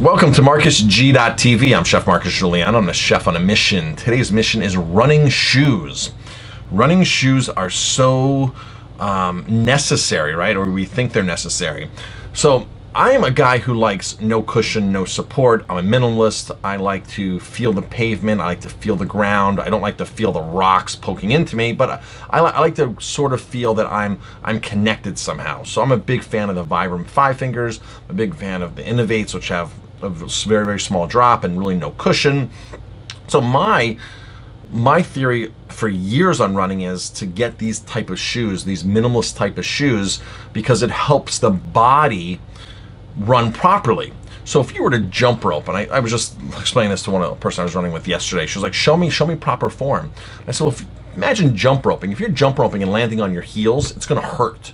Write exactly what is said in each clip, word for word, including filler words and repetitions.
Welcome to Marcus G dot T V. I'm Chef Marcus Guiliano. I'm a chef on a mission. Today's mission is running shoes. Running shoes are so um, necessary, right? Or we think they're necessary. So I am a guy who likes no cushion, no support. I'm a minimalist. I like to feel the pavement. I like to feel the ground. I don't like to feel the rocks poking into me, but I, I like to sort of feel that I'm I'm connected somehow. So I'm a big fan of the Vibram Five Fingers. I'm a big fan of the Inov eights, which have a very, very small drop and really no cushion. So my my theory for years on running is to get these type of shoes, these minimalist type of shoes, because it helps the body run properly. So if you were to jump rope, and I, I was just explaining this to one a person I was running with yesterday, she was like, show me, show me proper form. I said, well, if, imagine jump roping. If you're jump roping and landing on your heels, it's gonna hurt.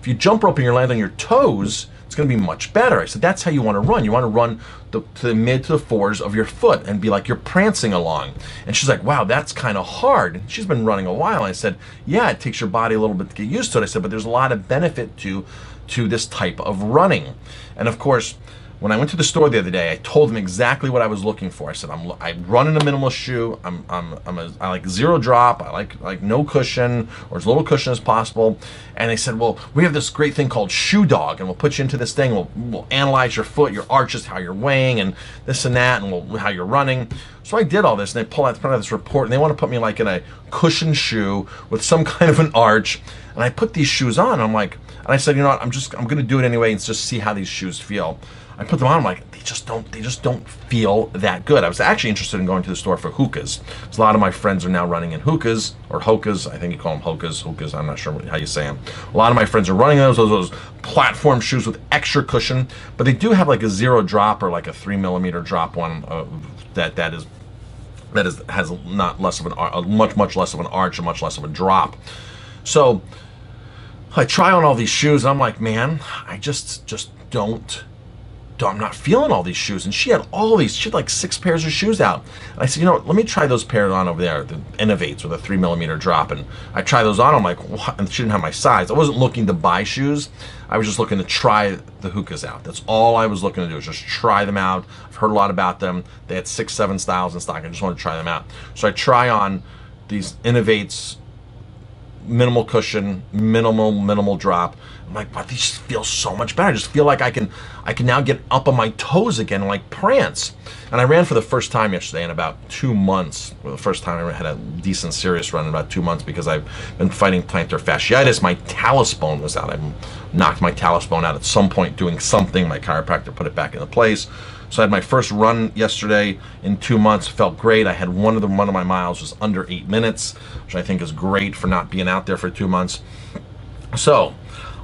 If you jump rope and you're landing on your toes, it's gonna be much better. I said, that's how you wanna run. You wanna run the, to the mid to the fours of your foot and be like you're prancing along. And she's like, wow, that's kinda hard. And she's been running a while. And I said, yeah, it takes your body a little bit to get used to it. I said, but there's a lot of benefit to, to this type of running. And of course, when I went to the store the other day, I told them exactly what I was looking for. I said, I'm, I run in a minimalist shoe. I'm, I'm, I'm a, I like zero drop. I like, like no cushion, or as little cushion as possible. And they said, well, we have this great thing called shoe dog, and we'll put you into this thing. We'll, we'll analyze your foot, your arches, how you're weighing, and this and that, and we'll, how you're running. So I did all this, and they pull out front of this report, and they want to put me like in a cushioned shoe with some kind of an arch. And I put these shoes on. And I'm like, and I said, you know what? I'm just, I'm gonna do it anyway and just see how these shoes feel. I put them on. I'm like, they just don't, they just don't feel that good. I was actually interested in going to the store for hokas. A lot of my friends are now running in hokas or hokas. I think you call them hokas, hokas. I'm not sure how you say them. A lot of my friends are running those, those, those platform shoes with extra cushion, but they do have like a zero drop or like a three millimeter drop one uh, that that is that is has not less of an a much much less of an arch and much less of a drop. So I try on all these shoes, and I'm like, man, I just just don't, don't, I'm not feeling all these shoes. And she had all these, she had like six pairs of shoes out. And I said, you know what, let me try those pairs on over there, the Inov eights with a three millimeter drop. And I try those on, I'm like, what? And she didn't have my size. I wasn't looking to buy shoes. I was just looking to try the hokas out. That's all I was looking to do, is just try them out. I've heard a lot about them. They had six, seven styles in stock. I just wanted to try them out. So I try on these Inov eights, minimal cushion, minimal, minimal drop. I'm like, wow, these feel so much better. I just feel like I can, I can now get up on my toes again and like prance. And I ran for the first time yesterday in about two months. Well, the first time I had a decent serious run in about two months because I've been fighting plantar fasciitis. My talus bone was out. I knocked my talus bone out at some point doing something. My chiropractor put it back into place. So I had my first run yesterday in two months. Felt great. I had one of the one of my miles was under eight minutes, which I think is great for not being out there for two months. So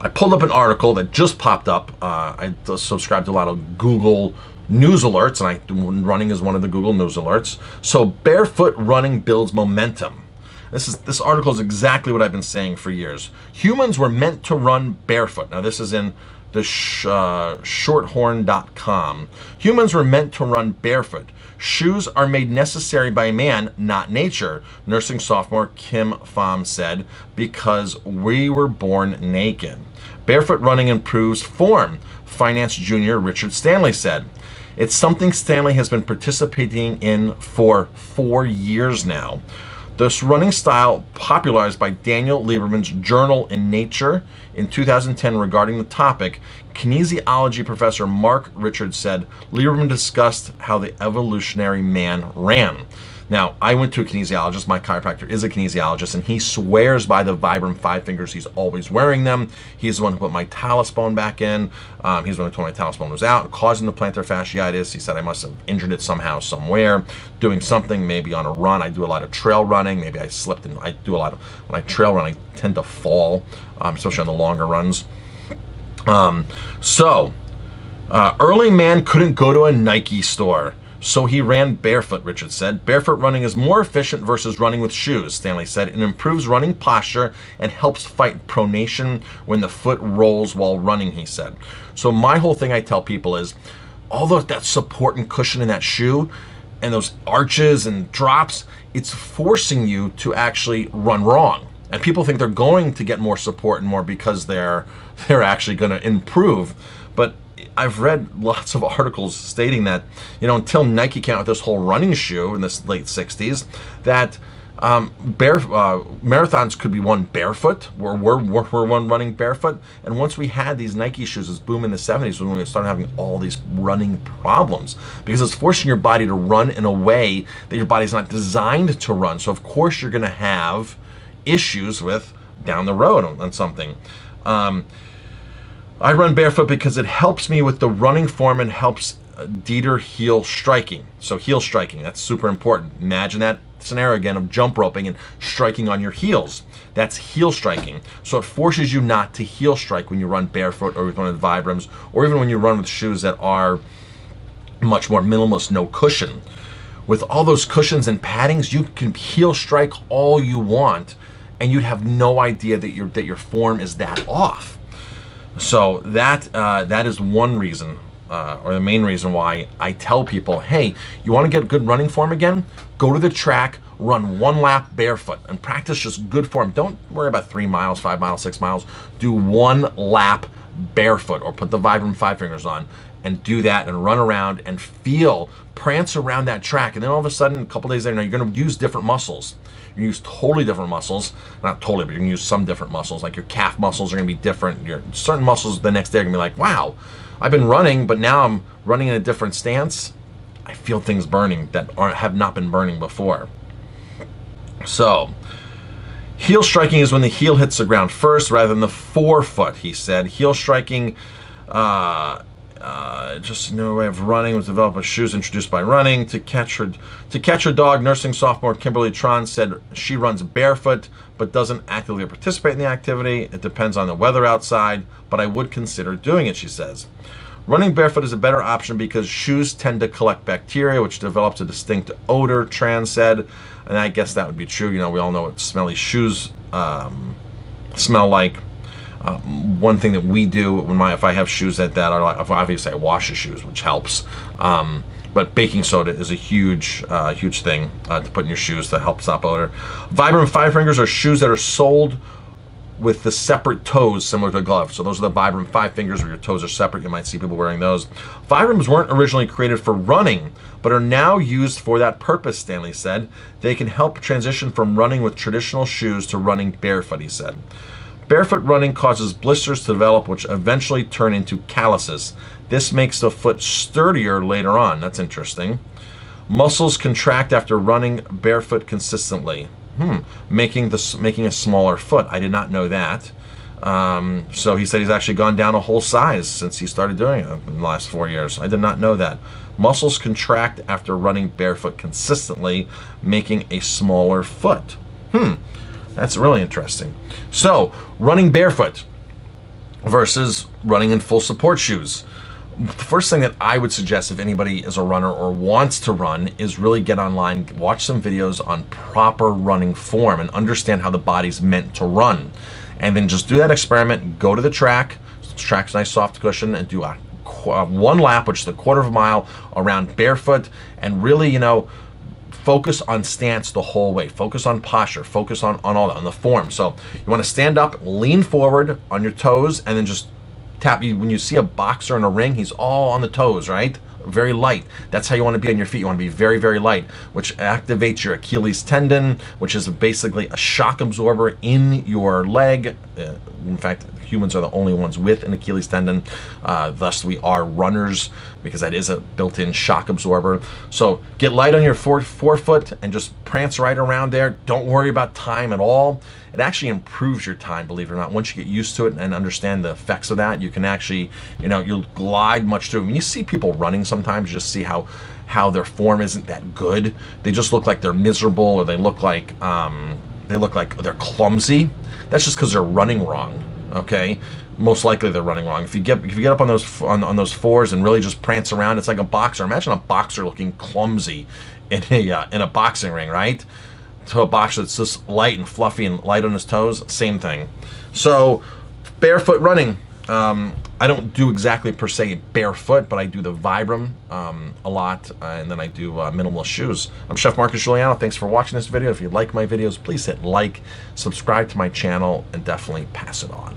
I pulled up an article that just popped up. Uh, I subscribed to a lot of Google news alerts, and I running is one of the Google news alerts. So barefoot running builds momentum. This is this article is exactly what I've been saying for years. Humans were meant to run barefoot. Now this is in the sh uh, shorthorn dot com. Humans were meant to run barefoot. Shoes are made necessary by man, not nature, nursing sophomore Kim Pham said, because we were born naked. Barefoot running improves form, finance junior Richard Stanley said. It's something Stanley has been participating in for four years now. This running style, popularized by Daniel Lieberman's journal in Nature in two thousand ten regarding the topic, kinesiology professor Mark Richards said Lieberman discussed how the evolutionary man ran. Now, I went to a kinesiologist. My chiropractor is a kinesiologist, and he swears by the Vibram Five Fingers. He's always wearing them. He's the one who put my talus bone back in. Um, he's the one who told my talus bone was out, causing the plantar fasciitis. He said I must have injured it somehow, somewhere, doing something, maybe on a run. I do a lot of trail running. Maybe I slipped, and I do a lot of, when I trail run, I tend to fall, um, especially on the longer runs. Um, so, uh, early man couldn't go to a Nike store, so he ran barefoot, Richard said. Barefoot running is more efficient versus running with shoes, Stanley said. It improves running posture and helps fight pronation when the foot rolls while running, he said. So my whole thing I tell people is, although that support and cushion in that shoe and those arches and drops, it's forcing you to actually run wrong. And people think they're going to get more support and more because they're, they're actually going to improve. But I've read lots of articles stating that, you know, until Nike came out with this whole running shoe in the late sixties, that um, bare uh, marathons could be won barefoot, or were, were, were one running barefoot. And once we had these Nike shoes, this boom in the seventies when we started having all these running problems, because it's forcing your body to run in a way that your body's not designed to run. So of course you're going to have issues with down the road on, on something. Um, I run barefoot because it helps me with the running form and helps deter heel striking. So heel striking, that's super important. Imagine that scenario again of jump roping and striking on your heels. That's heel striking. So it forces you not to heel strike when you run barefoot or with one of the Vibrams, or even when you run with shoes that are much more minimalist, no cushion. With all those cushions and paddings, you can heel strike all you want, and you'd have no idea that your that your form is that off. So that uh, that is one reason, uh, or the main reason why I tell people, hey, you want to get good running form again? Go to the track, run one lap barefoot, and practice just good form. Don't worry about three miles, five miles, six miles. Do one lap barefoot, or put the Vibram Five Fingers on, and do that, and run around, and feel, prance around that track, and then all of a sudden, a couple days later, now you're going to use different muscles. You use totally different muscles, not totally, but you can use some different muscles. Like your calf muscles are going to be different. Your certain muscles the next day are going to be like, wow, I've been running, but now I'm running in a different stance. I feel things burning that aren't, have not been burning before. So, heel striking is when the heel hits the ground first rather than the forefoot, he said. Heel striking, uh, uh, just a new way of running, was developed with shoes introduced by running. To catch her, to catch her dog, nursing sophomore Kimberly Tran said she runs barefoot but doesn't actively participate in the activity. It depends on the weather outside, but I would consider doing it, she says. Running barefoot is a better option because shoes tend to collect bacteria, which develops a distinct odor, Tran said. And I guess that would be true. You know, we all know what smelly shoes um, smell like. Uh, one thing that we do when my, if I have shoes that that are like, obviously I wash the shoes, which helps. Um, but baking soda is a huge, uh, huge thing uh, to put in your shoes to help stop odor. Vibram Five Fingers are shoes that are sold with the separate toes, similar to a glove. So those are the Vibram Five Fingers where your toes are separate. You might see people wearing those. Vibrams weren't originally created for running, but are now used for that purpose, Stanley said. They can help transition from running with traditional shoes to running barefoot, he said. Barefoot running causes blisters to develop, which eventually turn into calluses. This makes the foot sturdier later on. That's interesting. Muscles contract after running barefoot consistently. Hmm. Making this making a smaller foot. I did not know that. Um, so he said he's actually gone down a whole size since he started doing it in the last four years. I did not know that. Muscles contract after running barefoot consistently, making a smaller foot. Hmm. That's really interesting. So, running barefoot versus running in full support shoes. The first thing that I would suggest if anybody is a runner or wants to run is really get online, watch some videos on proper running form and understand how the body's meant to run. And then just do that experiment, go to the track, the track's nice soft cushion, and do a, a one lap, which is a quarter of a mile, around barefoot, and really, you know, focus on stance the whole way. Focus on posture. Focus on, on all that, on the form. So you want to stand up, lean forward on your toes, and then just tap. When you see a boxer in a ring, he's all on the toes, right? Very light. That's how you want to be on your feet. You want to be very, very light, which activates your Achilles tendon, which is basically a shock absorber in your leg. In fact, humans are the only ones with an Achilles tendon. Uh, thus, we are runners because that is a built-in shock absorber. So get light on your fore forefoot and just prance right around there. Don't worry about time at all. It actually improves your time, believe it or not. Once you get used to it and understand the effects of that, you can actually, you know, you'll glide much through. When you see people running sometimes, you just see how how their form isn't that good. They just look like they're miserable, or they look like um, they look like they're clumsy. That's just because they're running wrong. Okay, most likely they're running wrong. If you get if you get up on those on, on those fours and really just prance around, it's like a boxer. Imagine a boxer looking clumsy in a uh, in a boxing ring, right? To a boxer that's just light and fluffy and light on his toes, same thing. So barefoot running. Um, I don't do exactly per se barefoot, but I do the Vibram um, a lot, uh, and then I do uh, minimalist shoes. I'm Chef Marcus Guiliano. Thanks for watching this video. If you like my videos, please hit like, subscribe to my channel, and definitely pass it on.